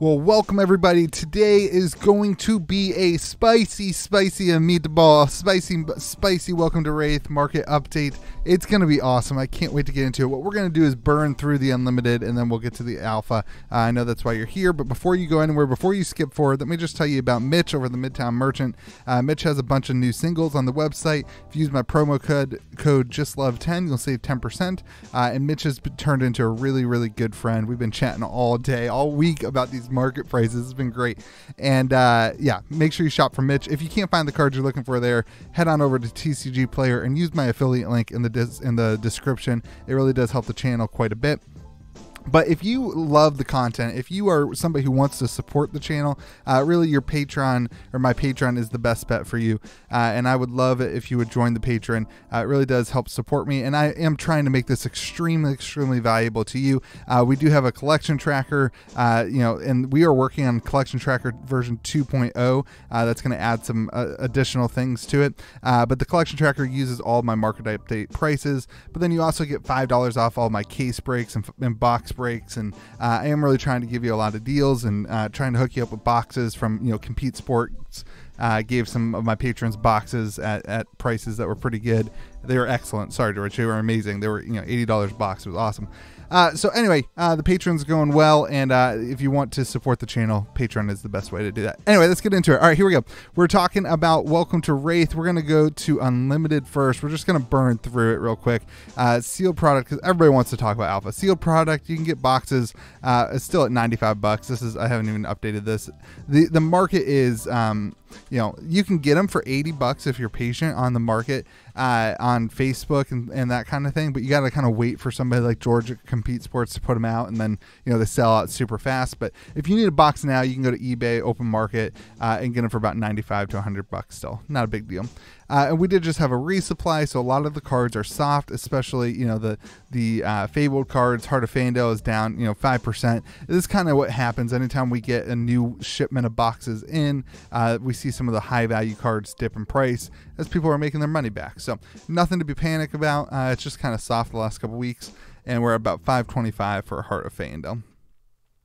Well, welcome everybody. Today is going to be a spicy meatball, spicy welcome to Wraith market update. It's going to be awesome. I can't wait to get into it. What we're going to do is burn through the Unlimited and then we'll get to the Alpha. I know that's why you're here, but before you go anywhere, before you skip forward, let me just tell you about Mitch over the Midtown Merchant. Mitch has a bunch of new singles on the website. If you use my promo code JustLove10, you'll save 10%. And Mitch has turned into a really good friend. We've been chatting all day, all week about these market prices. It's been great. And yeah, make sure you shop for Mitch. If you can't find the cards you're looking for there, head on over to TCG Player and use my affiliate link in the description. It really does help the channel quite a bit. But if you love the content, if you are somebody who wants to support the channel, really your Patreon or my Patreon is the best bet for you. And I would love it if you would join the Patreon. It really does help support me. And I am trying to make this extremely valuable to you. We do have a collection tracker, you know, and we are working on collection tracker version 2.0. That's going to add some additional things to it. But the collection tracker uses all my market update prices. But then you also get $5 off all my case breaks and box breaks, and I am really trying to give you a lot of deals and trying to hook you up with boxes from, you know, Compete Sports. Gave some of my patrons boxes at prices that were pretty good. They were excellent. Sorry, George, they were amazing. They were, you know, $80 box. It was awesome. So anyway, the Patreon's going well, and if you want to support the channel, Patreon is the best way to do that. Anyway, let's get into it. All right, here we go. We're talking about Welcome to Wraith. We're going to go to Unlimited first. We're just going to burn through it real quick. Sealed product, because everybody wants to talk about Alpha. Sealed product, you can get boxes. It's still at 95 bucks. This is, I haven't even updated this. The market is... you know, you can get them for 80 bucks if you're patient on the market, on Facebook and that kind of thing. But you got to kind of wait for somebody like George at Compete Sports to put them out, and then, you know, they sell out super fast. But if you need a box now, you can go to eBay open market and get them for about 95 to 100 bucks still. Not a big deal. And we did just have a resupply, so a lot of the cards are soft, especially, you know, the Fabled cards. Heart of Fyendal is down, you know, 5%. This is kind of what happens anytime we get a new shipment of boxes in. We see some of the high value cards dip in price as people are making their money back. So nothing to be panicked about. It's just kind of soft the last couple weeks, and we're at about 525 for a Heart of Fyendal.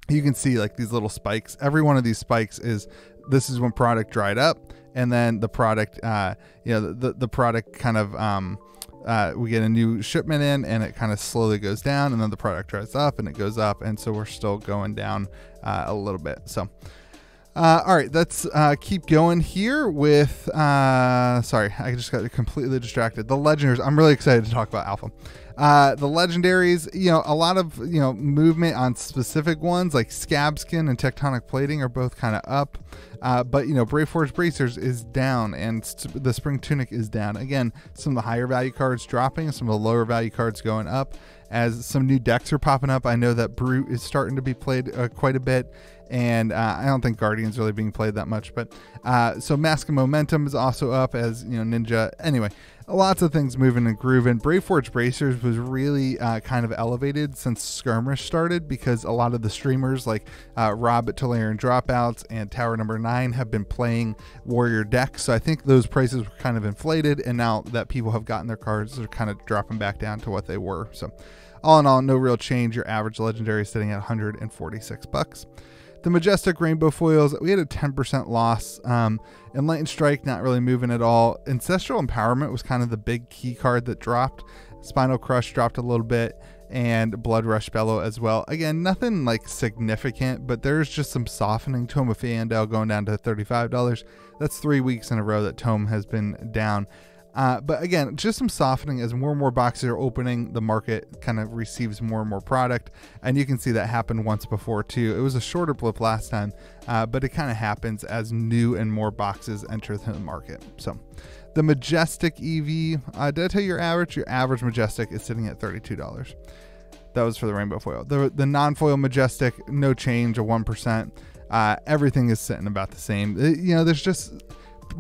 You can see like these little spikes. Every one of these spikes is, this is when product dried up, and then the product, you know, the product kind of, we get a new shipment in and it kind of slowly goes down, and then the product dries up and it goes up. And so we're still going down a little bit. So, all right, let's keep going here with, sorry, I just got completely distracted. The Legendaries, I'm really excited to talk about Alpha. The Legendaries, you know, a lot of, you know, movement on specific ones like Scabskin and Tectonic Plating are both kind of up. But, you know, Braveforge Bracers is down, and the Spring Tunic is down. Again, some of the higher value cards dropping, some of the lower value cards going up as some new decks are popping up. I know that Brute is starting to be played quite a bit. And I don't think Guardian's really being played that much, but so Mask of Momentum is also up, as you know, Ninja. Anyway, lots of things moving and grooving. Braveforge Bracers was really kind of elevated since Skirmish started, because a lot of the streamers like Robert Tolarian Dropouts and Tower Number 9 have been playing Warrior decks. So I think those prices were kind of inflated, and now that people have gotten their cards, they're kind of dropping back down to what they were. So all in all, no real change. Your average Legendary is sitting at 146 bucks. The Majestic Rainbow Foils, we had a 10% loss. Enlightened Strike, not really moving at all. Ancestral Empowerment was kind of the big key card that dropped. Spinal Crush dropped a little bit, and Bloodrush Bellow as well. Again, nothing like significant, but there's just some softening. Tome of Fyendal going down to $35. That's 3 weeks in a row that Tome has been down. But again, just some softening as more and more boxes are opening. The market kind of receives more and more product, and you can see that happen once before too. It was a shorter blip last time, but it kind of happens as new and more boxes enter the market. So the Majestic EV, did I tell you your average? Your average Majestic is sitting at $32. That was for the Rainbow Foil. The non-foil Majestic, no change, a 1%. Everything is sitting about the same. You know,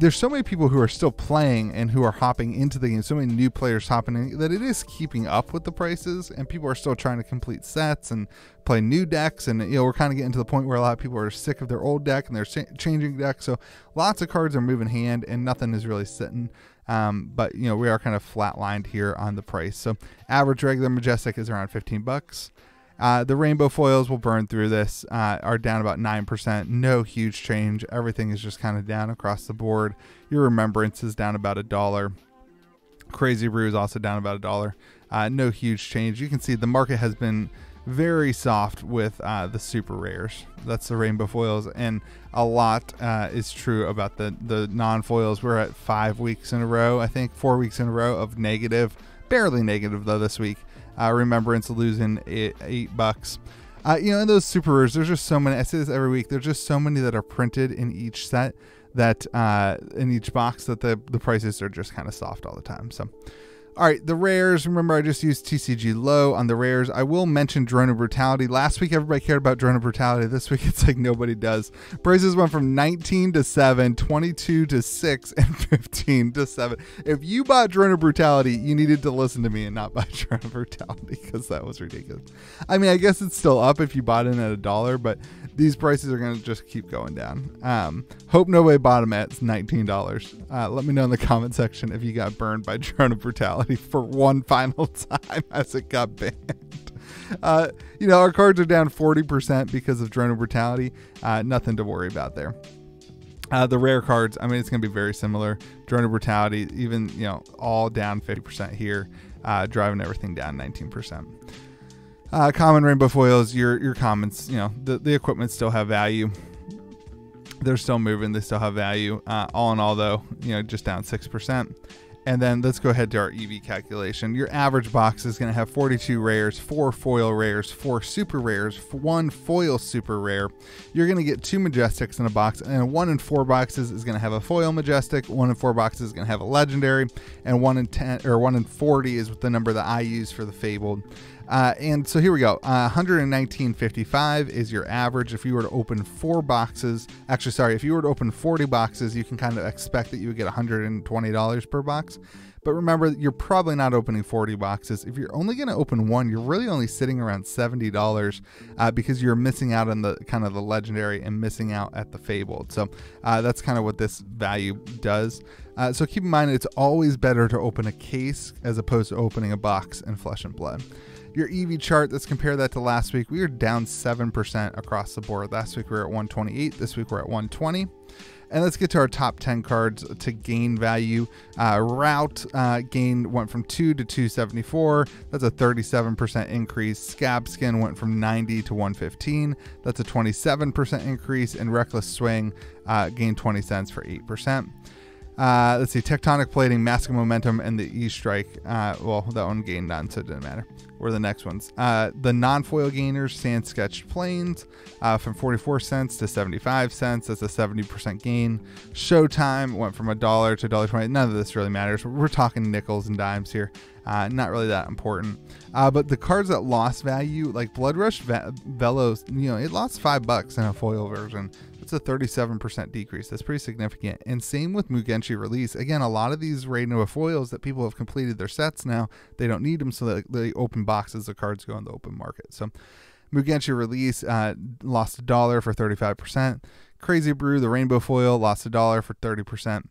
there's so many people who are still playing and who are hopping into the game, so many new players hopping in, that it is keeping up with the prices, and people are still trying to complete sets and play new decks. And, you know, we're kind of getting to the point where a lot of people are sick of their old deck and they're changing decks. So lots of cards are moving hand and nothing is really sitting. But, you know, we are kind of flatlined here on the price. So average regular Majestic is around 15 bucks. The rainbow foils will burn through this, are down about 9%. No huge change. Everything is just kind of down across the board. Your Remembrance is down about $1. Crazy Brew is also down about $1. No huge change. You can see the market has been very soft with the super rares. That's the rainbow foils, and a lot is true about the non-foils. We're at 5 weeks in a row, I think 4 weeks in a row of negative, barely negative though this week. Remembrance losing $8. You know, and those super rares, there's just so many. I say this every week, there's just so many that are printed in each set, that in each box, that the prices are just kind of soft all the time. So all right, the rares, remember I just used TCG low on the rares. I will mention Drone of Brutality. Last week, everybody cared about Drone of Brutality. This week, it's like nobody does. Bracers went from 19 to 7, 22 to 6, and 15 to 7. If you bought Drone of Brutality, you needed to listen to me and not buy Drone of Brutality, because that was ridiculous. I mean, I guess it's still up if you bought in at $1, but these prices are going to just keep going down. Hope nobody bought them at $19. Let me know in the comment section if you got burned by Drone of Brutality for one final time as it got banned. You know, our cards are down 40% because of Drone of Brutality. Nothing to worry about there. The rare cards, I mean, it's going to be very similar. Drone of Brutality, even, you know, all down 50% here, driving everything down 19%. Common rainbow foils, your commons, you know, the equipment still have value. They're still moving. They still have value. All in all, though, you know, just down 6%. And then let's go ahead to our EV calculation. Your average box is going to have 42 rares, 4 foil rares, 4 super rares, 1 foil super rare. You're going to get 2 Majestics in a box, and 1 in 4 boxes is going to have a foil Majestic, 1 in 4 boxes is going to have a legendary, and 1 in 40 is the number that I use for the Fabled. And so here we go. $119.55 is your average. If you were to open 4 boxes, actually, sorry, if you were to open 40 boxes, you can kind of expect that you would get $120 per box. But remember, you're probably not opening 40 boxes. If you're only going to open 1, you're really only sitting around $70 because you're missing out on the kind of the legendary and missing out at the Fabled. So that's kind of what this value does. So keep in mind, it's always better to open a case as opposed to opening a box in Flesh and Blood. Your EV chart, let's compare that to last week. We are down 7% across the board. Last week we were at 128. This week we're at 120. And let's get to our top 10 cards to gain value. Route gain went from 2 to 274. That's a 37% increase. Scabskin went from 90 to 115. That's a 27% increase. And Reckless Swing gained 20 cents for 8%. Let's see, Tectonic Plating, Mask of Momentum, and the E-Strike. Well, that one gained none, so it didn't matter. Or the next ones. The non-foil gainers, Sands Sketch Planes, from 44 cents to 75 cents. That's a 70% gain. Showtime went from $1 to $1.20. None of this really matters. We're talking nickels and dimes here. Not really that important. But the cards that lost value, like Bloodrush Bellow, you know, it lost $5 in a foil version. That's a 37% decrease. That's pretty significant. And same with Mugenshi Release. Again, a lot of these rainbow foils that people have completed their sets now, they don't need them, so they open boxes. The cards go in the open market. So Mugenshi Release lost $1 for 35%. Crazy Brew, the rainbow foil, lost $1 for 30%.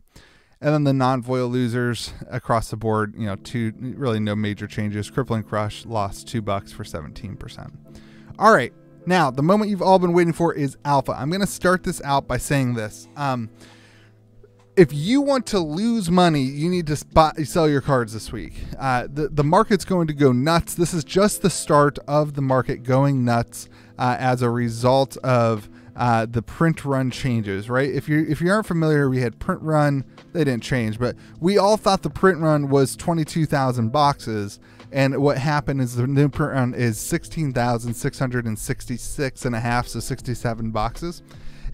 And then the non-foil losers across the board, you know, really no major changes. Crippling Crush lost $2 for 17%. All right, now the moment you've all been waiting for is Alpha. I'm going to start this out by saying this. If you want to lose money, you need to sell your cards this week. The market's going to go nuts. This is just the start of the market going nuts as a result of the print run changes, right? If you aren't familiar, we had print run. They didn't change, but we all thought the print run was 22,000 boxes, and what happened is the new print run is 16,666 and a half, so 67 boxes.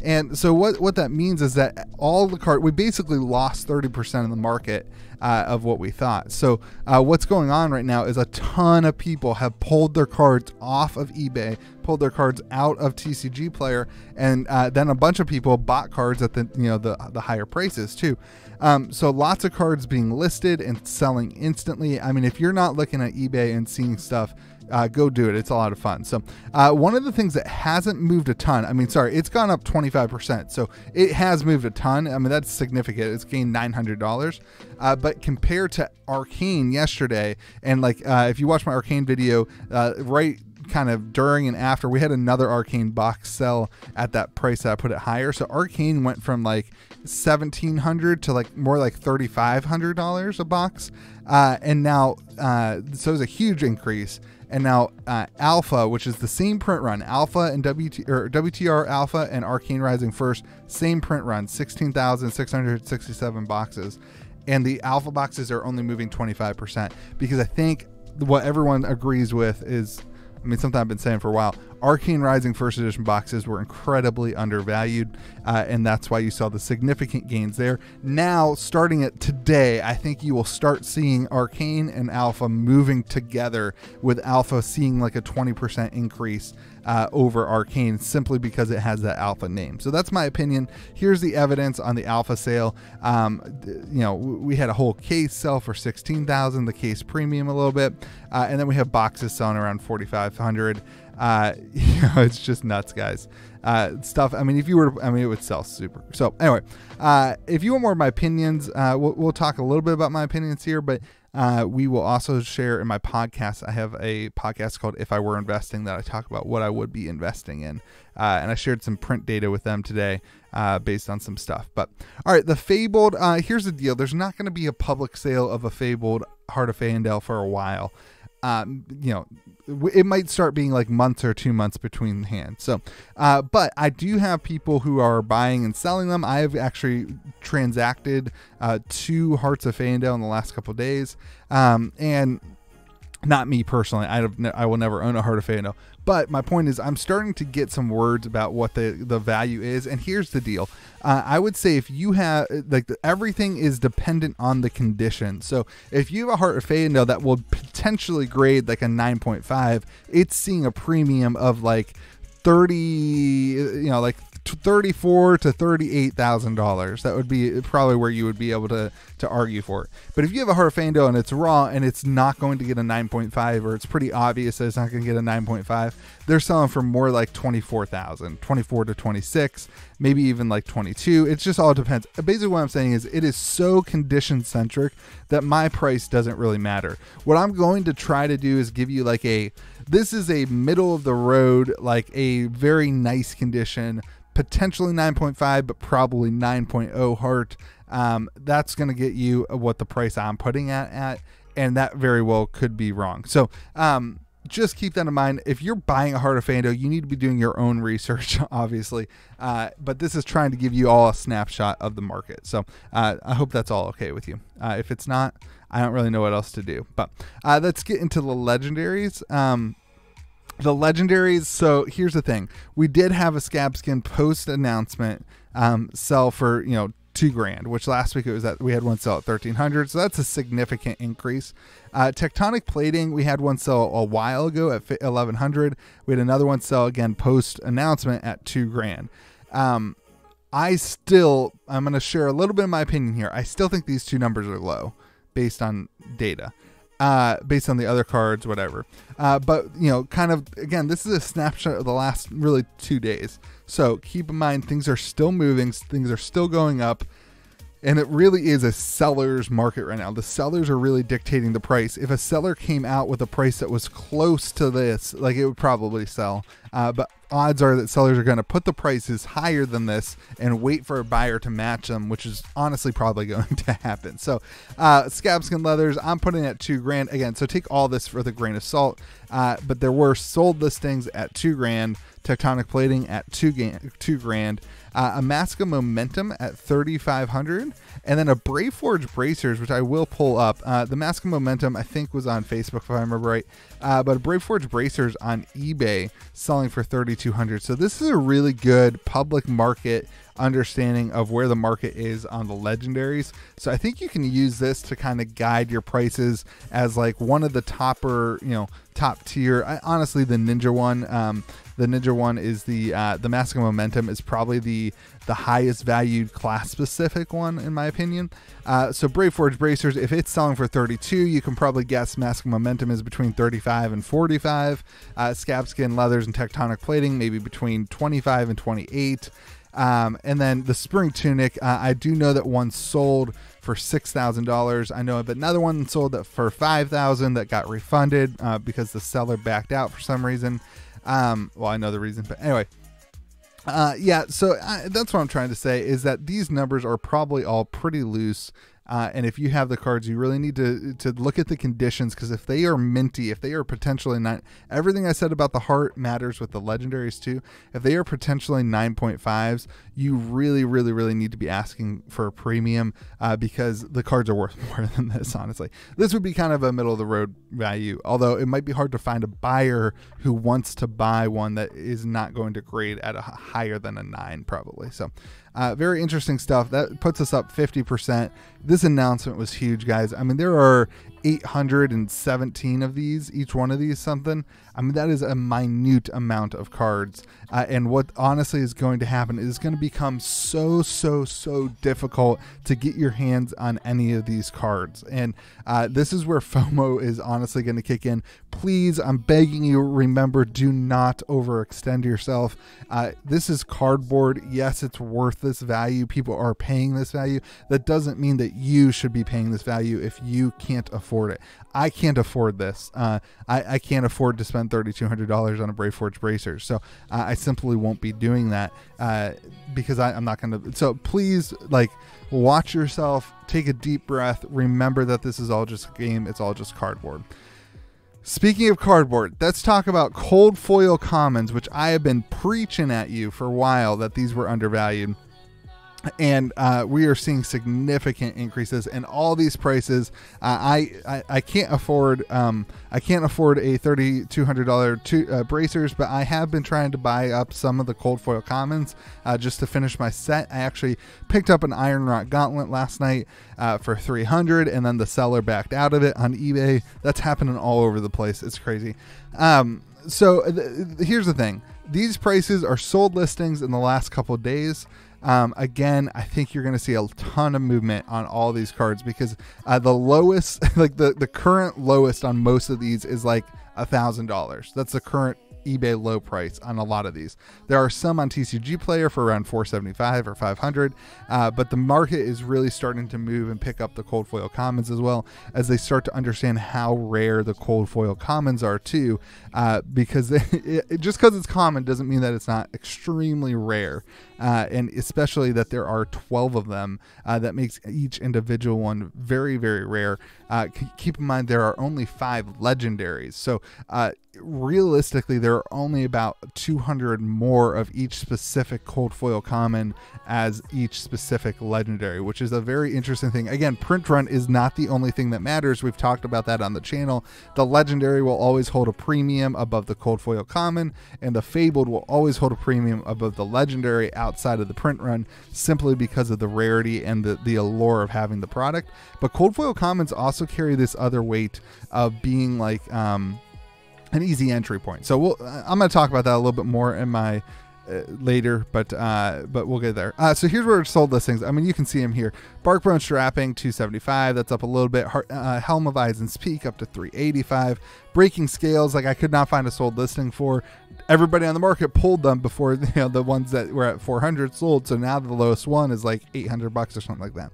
And so what that means is that all the cards, we basically lost 30% of the market of what we thought. So what's going on right now is a ton of people have pulled their cards off of eBay, pulled their cards out of TCG Player, and then a bunch of people bought cards at the higher prices too. So lots of cards being listed and selling instantly. I mean, if you're not looking at eBay and seeing stuff, go do it. It's a lot of fun. So one of the things that hasn't moved a ton, I mean, sorry, it's gone up 25%. So it has moved a ton. I mean, that's significant. It's gained $900. But compared to Arcane yesterday, and like if you watch my Arcane video, right kind of during and after. We had another Arcane box sell at that price that I put it higher. So Arcane went from like $1,700 to like more like $3,500 a box. And now, so it was a huge increase. And now Alpha, which is the same print run, Alpha and WTR Alpha and Arcane Rising First, same print run, 16,667 boxes. And the Alpha boxes are only moving 25% because I think what everyone agrees with is, I mean, something I've been saying for a while, Arcane Rising First Edition boxes were incredibly undervalued, and that's why you saw the significant gains there. Now, starting at today, I think you will start seeing Arcane and Alpha moving together, with Alpha seeing like a 20% increase over Arcane, simply because it has that Alpha name. So that's my opinion. Here's the evidence on the Alpha sale. You know, we had a whole case sell for $16,000, the case premium a little bit, and then we have boxes selling around $4,500. You know, it's just nuts, guys. Stuff. I mean, if you were, I mean, it would sell super. So anyway, if you want more of my opinions, we'll talk a little bit about my opinions here, but we will also share in my podcast. I have a podcast called If I Were Investing that I talk about what I would be investing in. And I shared some print data with them today based on some stuff. But all right, the Fabled, here's the deal. There's not going to be a public sale of a Fabled Heart of Fyendal for a while. You know, it might start being like months or 2 months between hands. So, but I do have people who are buying and selling them. I have actually transacted 2 Hearts of Fyendal in the last couple of days. And not me personally, I will never own a Heart of Fyendal. But my point is I'm starting to get some words about what the value is. And here's the deal. I would say if you have, like, everything is dependent on the condition. So if you have a Heart of Fyendal that will potentially grade like a 9.5, it's seeing a premium of like 30, you know, like $34,000 to $38,000. That would be probably where you would be able to argue for it. But if you have a Heart of Fyendal and it's raw and it's not going to get a 9.5, or it's pretty obvious that it's not going to get a 9.5, they're selling for more like $24,000, $24,000 to $26,000, maybe even like $22,000. It just all depends. Basically what I'm saying is it is so condition centric that my price doesn't really matter. What I'm going to try to do is give you like a, this is a middle of the road, like a very nice condition, potentially 9.5, but probably 9.0 heart. That's going to get you what the price I'm putting at, and that very well could be wrong. So, just keep that in mind. If you're buying a Heart of Fyendal, you need to be doing your own research, obviously. But this is trying to give you all a snapshot of the market. So I hope that's all okay with you. If it's not, I don't really know what else to do. But let's get into the legendaries. The legendaries, so here's the thing. We did have a Scabskin post-announcement sell for, you know, $2,000, which last week it was at, we had one sell at $1,300, so that's a significant increase. Tectonic Plating, we had one sell a while ago at $1,100. We had another one sell again post announcement at $2,000. I'm going to share a little bit of my opinion here. I still think these two numbers are low based on data, based on the other cards, whatever. But you know, kind of again, this is a snapshot of the last really 2 days. So keep in mind, things are still moving, things are still going up, and it really is a seller's market right now. The sellers are really dictating the price. If a seller came out with a price that was close to this, like, it would probably sell, but odds are that sellers are going to put the prices higher than this and wait for a buyer to match them, which is honestly probably going to happen. So Scabskin Leathers, I'm putting at $2,000 again. So take all this for the grain of salt, but there were sold listings at $2,000. Tectonic Plating at $2,000, a Mask of Momentum at $3,500, and then a Braveforge Bracers, which I will pull up. The Mask of Momentum, I think, was on Facebook if I remember right, but a Braveforge Bracers on eBay selling for $3,200. So this is a really good public market understanding of where the market is on the legendaries. So I think you can use this to kind of guide your prices as like one of the topper, you know, top tier. Honestly, the Ninja one, is the Mask of Momentum is probably the highest valued class specific one in my opinion. So Braveforge Bracers, if it's selling for $32, you can probably guess Mask of Momentum is between $35 and $45. Scabskin Leathers and Tectonic Plating maybe between $25 and $28. And then the Spring Tunic, I do know that one sold for $6,000. I know of another one sold for $5,000 that got refunded because the seller backed out for some reason. Well, I know the reason, but anyway. Yeah, so that's what I'm trying to say, is that these numbers are probably all pretty loose. And if you have the cards, you really need to look at the conditions, because if they are minty, if they are potentially not, everything I said about the heart matters with the legendaries too. If they are potentially 9.5s, you really, really, really need to be asking for a premium because the cards are worth more than this, honestly. This would be kind of a middle of the road value, although it might be hard to find a buyer who wants to buy one that is not going to grade at a higher than a 9 probably. So very interesting stuff. That puts us up 50%. This announcement was huge, guys. I mean, there are 817 of these, each one of these something. I mean, that is a minute amount of cards. And what honestly is going to happen is it's going to become so, so, so difficult to get your hands on any of these cards. And this is where FOMO is honestly going to kick in. Please, I'm begging you, remember, do not overextend yourself. This is cardboard. Yes, it's worth this value. People are paying this value. That doesn't mean that you should be paying this value if you can't afford it. I can't afford this. I can't afford to spend $3,200 on a Braveforge Bracers. So I simply won't be doing that because I'm not going to. So please, like, watch yourself, take a deep breath. Remember that this is all just a game. It's all just cardboard. Speaking of cardboard, let's talk about cold foil commons, which I have been preaching at you for a while that these were undervalued. And we are seeing significant increases in all these prices. I can't afford a $3,200 bracers, but I have been trying to buy up some of the cold foil commons just to finish my set. I actually picked up an Iron Rot Gauntlet last night for $300, and then the seller backed out of it on eBay. That's happening all over the place. It's crazy. So here's the thing: these prices are sold listings in the last couple of days. Again, I think you're going to see a ton of movement on all these cards because the lowest, like the current lowest on most of these is like $1,000. That's the current eBay low price on a lot of these. There are some on TCG Player for around $475 or $500, but the market is really starting to move and pick up the cold foil commons as well, as they start to understand how rare the cold foil commons are too, because just because it's common doesn't mean that it's not extremely rare, and especially that there are 12 of them. That makes each individual one very, very rare. Keep in mind there are only 5 legendaries, so realistically there are only about 200 more of each specific cold foil common as each specific legendary, which is a very interesting thing. Again, print run is not the only thing that matters. We've talked about that on the channel. The legendary will always hold a premium above the cold foil common, and the fabled will always hold a premium above the legendary outside of the print run, simply because of the rarity and the allure of having the product. But cold foil commons also carry this other weight of being like an easy entry point. So I'm going to talk about that a little bit more in my later, but we'll get there. So here's where it's sold listings. I mean, you can see them here. Barkbone Strapping, $275. That's up a little bit. Helm of Eisen's Peak up to $385. Breaking Scales, like I could not find a sold listing for. Everybody on the market pulled them before, you know, the ones that were at 400 sold. So now the lowest one is like 800 bucks or something like that.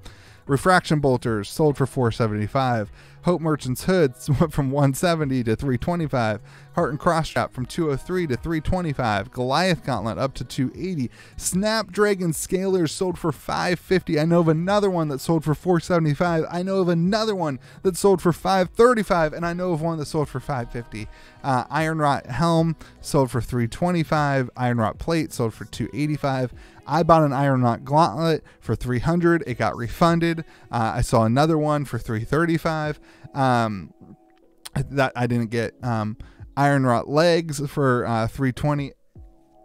Refraction Bolters sold for $475. Hope Merchant's Hood went from $170 to $325. Heart and Crossstrap from $203 to $325. Goliath Gauntlet up to $280. Snapdragon Scalers sold for $550. I know of another one that sold for $475. I know of another one that sold for $535, and I know of one that sold for $550. Iron Rot Helm sold for $325. Iron Rot Plate sold for $285. I bought an Iron Rot Gauntlet for $300. It got refunded. I saw another one for $335. That I didn't get. Iron Rot Legs for $320.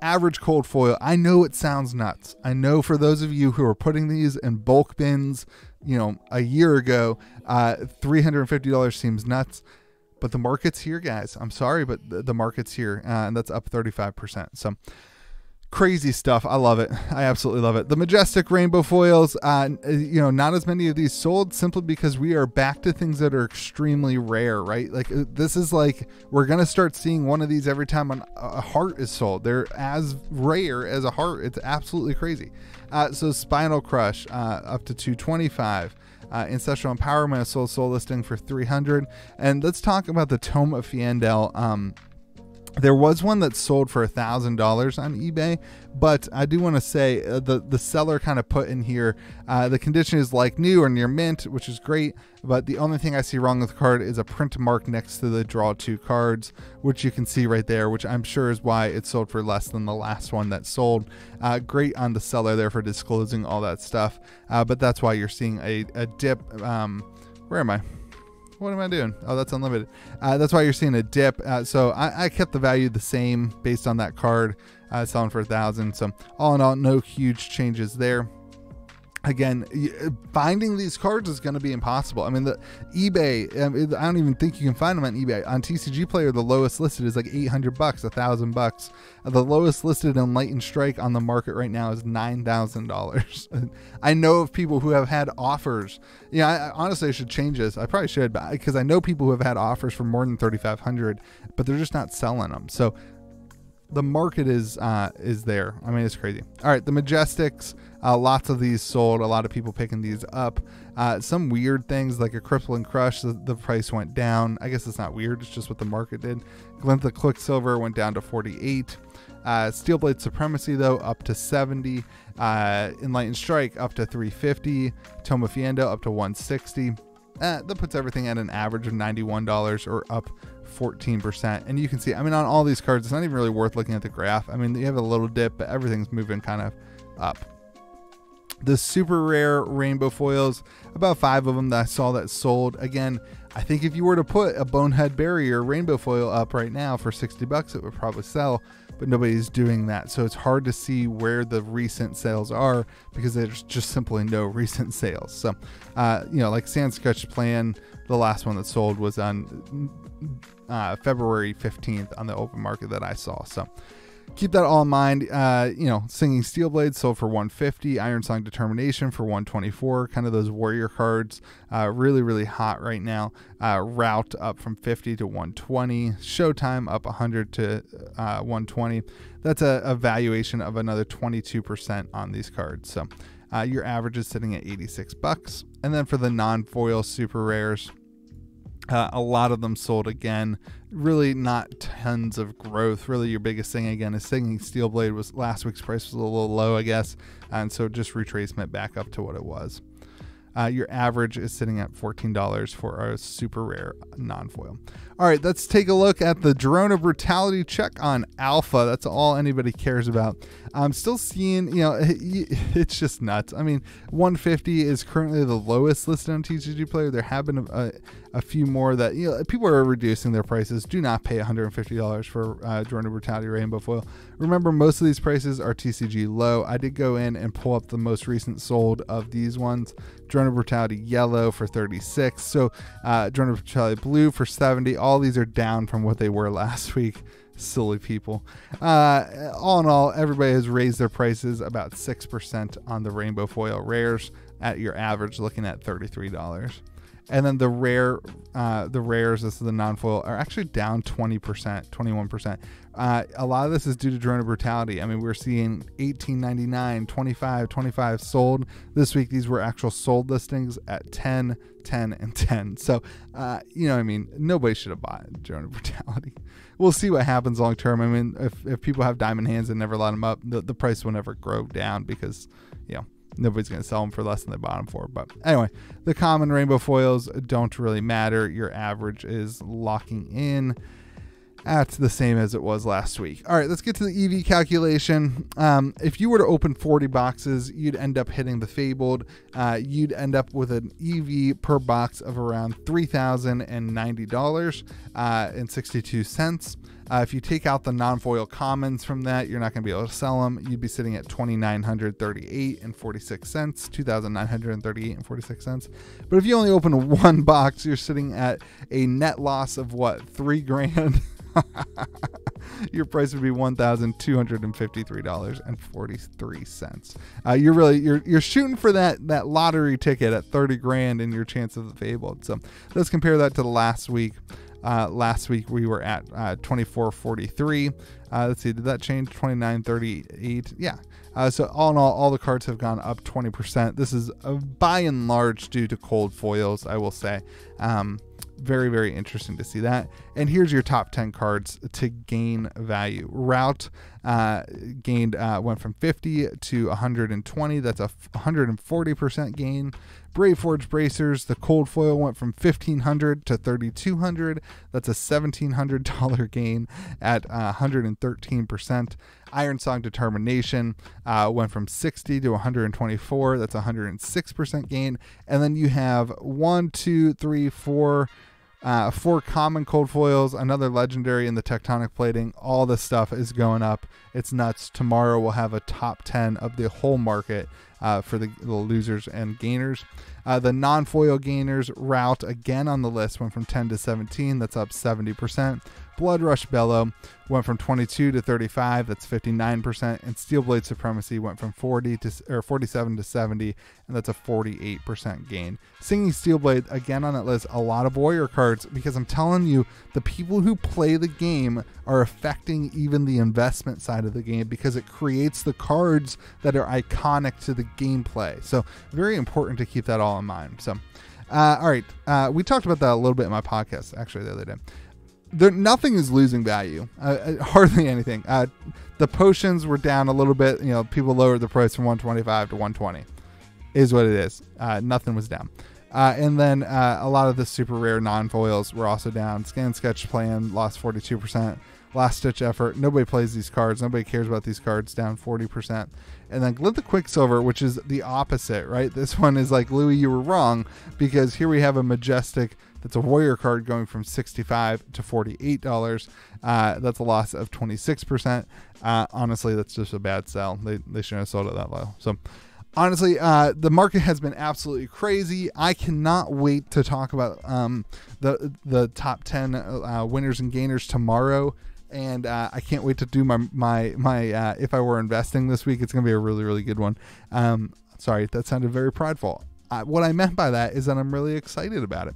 Average cold foil. I know it sounds nuts. I know for those of you who are putting these in bulk bins, you know, a year ago, $350 seems nuts. But the market's here, guys. I'm sorry, but the market's here, and that's up 35%. So crazy stuff. I love it. I absolutely love it. The Majestic Rainbow Foils, you know, not as many of these sold simply because we are back to things that are extremely rare, right? Like this is like, we're going to start seeing one of these every time a heart is sold. They're as rare as a heart. It's absolutely crazy. So Spinal Crush up to $225. Ancestral Empowerment, a soul listing for 300. And let's talk about the Tome of Fyendal. There was one that sold for $1,000 on eBay, but I do want to say the seller kind of put in here, the condition is like new or near mint, which is great, but the only thing I see wrong with the card is a print mark next to the draw two cards, which you can see right there, which I'm sure is why it sold for less than the last one that sold. Great on the seller there for disclosing all that stuff, but that's why you're seeing a dip. Where am I? What am I doing? Oh, that's unlimited. That's why you're seeing a dip. So I kept the value the same based on that card, selling for 1,000. So all in all, no huge changes there. Again, finding these cards is going to be impossible. I mean, the eBay, I don't even think you can find them on eBay. On TCG Player, the lowest listed is like 800 bucks, 1,000 bucks. The lowest listed Enlightened Strike on the market right now is $9,000. I know of people who have had offers. Yeah, I honestly should change this. I probably should, because I know people who have had offers for more than 3,500, but they're just not selling them. So the market is there. I mean, it's crazy. All right, the Majestics. Lots of these sold, a lot of people picking these up. Some weird things like a Crippling Crush, the price went down. I guess it's not weird, it's just what the market did. Glint the Quicksilver went down to 48. Steelblade Supremacy though, up to 70. Enlightened Strike up to 350. Tome of Fyendal up to 160. That puts everything at an average of $91, or up 14%. And you can see, I mean, on all these cards, it's not even really worth looking at the graph. I mean, you have a little dip, but everything's moving kind of up. The super rare rainbow foils, about 5 of them that I saw that sold. Again, I think if you were to put a Bonehead Barrier rainbow foil up right now for 60 bucks, it would probably sell, but nobody's doing that. So it's hard to see where the recent sales are, because there's just simply no recent sales. So, you know, like Sands Sketch Plan, the last one that sold was on February 15th on the open market that I saw. So keep that all in mind. You know, Singing Steel Blade sold for 150, Iron Song Determination for 124, kind of those warrior cards, really, really hot right now. Route up from 50 to 120, Showtime up 100 to 120. That's a valuation of another 22% on these cards. So your average is sitting at 86 bucks. And then for the non-foil super rares, a lot of them sold again, really not tons of growth. Really your biggest thing again is Singing Steel Blade. Was last week's price was a little low, I guess, and so just retracement back up to what it was. Your average is sitting at $14 for a super rare non-foil. All right, let's take a look at the Drone of Brutality check on Alpha. That's all anybody cares about. I'm still seeing, you know, it's just nuts. I mean, 150 is currently the lowest listed on TCG Player. There have been a few more that, you know, people are reducing their prices. Do not pay $150 for Drone of Brutality rainbow foil. Remember, most of these prices are TCG low. I did go in and pull up the most recent sold of these ones. Drone of Brutality yellow for 36, so Drone of Brutality blue for 70. All these are down from what they were last week. Silly people. All in all, everybody has raised their prices about 6% on the rainbow foil rares, at your average looking at $33. And then the rare, the rares, this is the non-foil, are actually down 20%, 21%. A lot of this is due to Drone of Brutality. I mean, we're seeing $18.99, $25 sold. This week, these were actual sold listings at $10, $10, and $10. So, you know what I mean? Nobody should have bought Drone of Brutality. We'll see what happens long term. I mean, if people have diamond hands and never let them up, the price will never grow down, because, you know, nobody's going to sell them for less than they bought them for. But anyway, the common rainbow foils don't really matter. Your average is locking in at the same as it was last week. All right, let's get to the EV calculation. If you were to open 40 boxes, you'd end up hitting the Fabled. You'd end up with an EV per box of around $3,090 and 62 cents. If you take out the non-foil commons from that, you're not going to be able to sell them. You'd be sitting at $2,938.46, $2,938.46. But if you only open one box, you're sitting at a net loss of what, $3,000? Your price would be $1,253.43. You're really you're shooting for that lottery ticket at $30,000 in your chance of the Fabled. So let's compare that to the last week. Last week we were at 2443. Let's see, did that change? 2938. Yeah. So all in all the cards have gone up 20%. This is by and large due to cold foils, I will say. Very, very interesting to see that. And here's your top 10 cards to gain value. Rout gained, went from 50 to 120. That's a 140% gain. Braveforge Bracers, the cold foil, went from 1,500 to 3,200. That's a $1,700 gain at 113%. Iron Song Determination went from 60 to 124. That's a 106% gain. And then you have four common cold foils, another legendary in the Tectonic Plating. All this stuff is going up. It's nuts. Tomorrow we'll have a top 10 of the whole market for the losers and gainers. The non-foil gainers, Route, again on the list, went from 10 to 17. That's up 70%. Bloodrush Bellow went from 22 to 35. That's 59%. And Steelblade Supremacy went from 47 to 70, and that's a 48% gain. Singing Steelblade, again on that list, a lot of warrior cards, because I'm telling you, the people who play the game are affecting even the investment side of the game, because it creates the cards that are iconic to the gameplay. So very important to keep that all in mind. So, all right. We talked about that a little bit in my podcast, actually, the other day. Nothing is losing value, hardly anything. The potions were down a little bit. You know, people lowered the price from 125 to 120 is what it is. Nothing was down. And then a lot of the super rare non-foils were also down. Sands Sketch Plan lost 42%. Last Ditch Effort, nobody plays these cards. Nobody cares about these cards, down 40%. And then Glitha Quicksilver, which is the opposite, right? This one is like, Louis, you were wrong, because here we have a Majestic that's a warrior card going from $65 to $48. That's a loss of 26%. Honestly, that's just a bad sell. They shouldn't have sold it that low. So honestly, the market has been absolutely crazy. I cannot wait to talk about the top 10 winners and gainers tomorrow. And I can't wait to do my If I Were Investing this week. It's going to be a really, really good one. Sorry, that sounded very prideful. What I meant by that is that I'm really excited about it.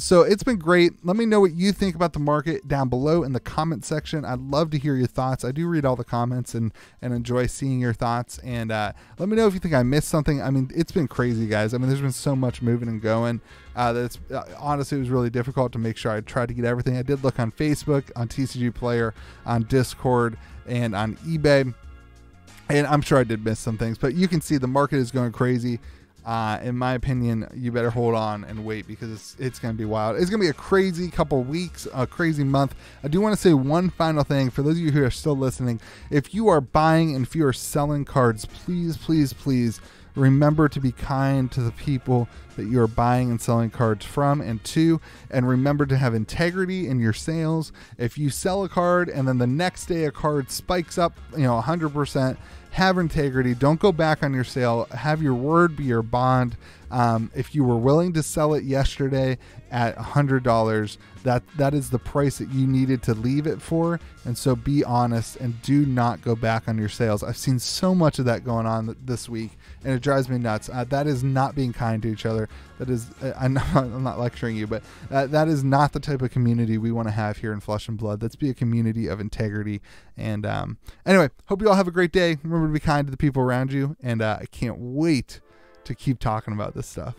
So it's been great. Let me know what you think about the market down below in the comment section. I'd love to hear your thoughts. I do read all the comments and enjoy seeing your thoughts. And let me know if you think I missed something. I mean, it's been crazy, guys. I mean, there's been so much moving and going. That it's, honestly, it was really difficult to make sure I tried to get everything. I did look on Facebook, on TCG Player, on Discord, and on eBay. And I'm sure I did miss some things. But you can see the market is going crazy. In my opinion, you better hold on and wait, because it's going to be wild. It's going to be a crazy couple weeks, a crazy month. I do want to say one final thing. For those of you who are still listening, if you are buying and if you are selling cards, please, please, please remember to be kind to the people that you are buying and selling cards from and to, and remember to have integrity in your sales. If you sell a card and then the next day a card spikes up, 100%, have integrity. Don't go back on your sale. Have your word be your bond. If you were willing to sell it yesterday at $100, that is the price that you needed to leave it for. And so be honest and do not go back on your sales. I've seen so much of that going on this week, and it drives me nuts. That is not being kind to each other. That is, I'm not lecturing you, but that is not the type of community we want to have here in Flesh and Blood. Let's be a community of integrity. And anyway, hope you all have a great day. Remember to be kind to the people around you, and I can't wait to keep talking about this stuff.